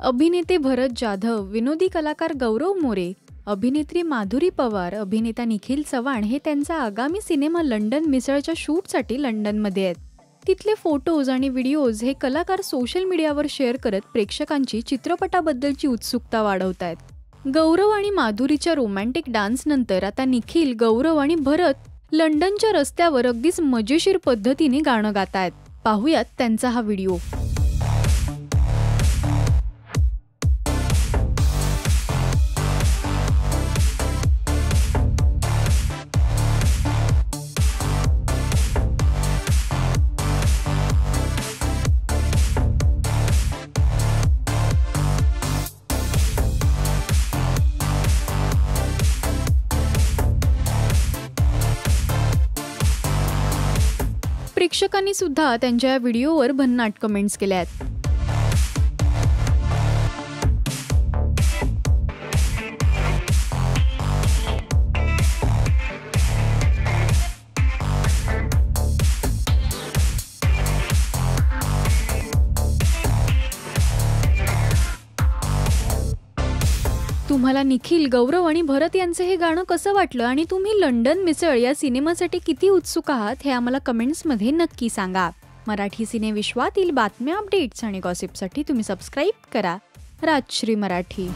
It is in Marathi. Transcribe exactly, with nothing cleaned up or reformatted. अभिनेते भरत जाधव, विनोदी कलाकार गौरव मोरे, अभिनेत्री माधुरी पवार, अभिनेता निखिल चव्हाण हे त्यांचा आगामी सिनेमा लंडन मिसळच्या शूटसाठी लंडनमध्ये आहेत। तिथले फोटोज आणि व्हिडिओज हे कलाकार सोशल मीडियावर शेअर करत प्रेक्षकांची चित्रपटाबद्दलची उत्सुकता वाढवतायत। गौरव आणि माधुरीच्या रोमॅंटिक डान्स नंतर आता निखिल, गौरव आणि भरत लंडनच्या रस्त्यावर अगदीच मजेशीर पद्धतीने गाणं गातायत। पाहूयात त्यांचा हा व्हिडिओ। प्रेक्षकांनी सुद्धा त्यांच्या व्हिडिओवर भन्नाट कमेंट्स केल्या आहेत। तुम्हाला निखिल, गौरव आणि भरत यांचे हे गाणं कसं वाटलं आणि तुम्ही लंडन मिसळ या सिनेमासाठी किती उत्सुक आहात हे आम्हाला कमेंट्समध्ये नक्की सांगा। मराठी सिनेविश्वातील बातम्या, अपडेट्स आणि गॉसिपसाठी तुम्ही सबस्क्राइब करा राजश्री मराठी।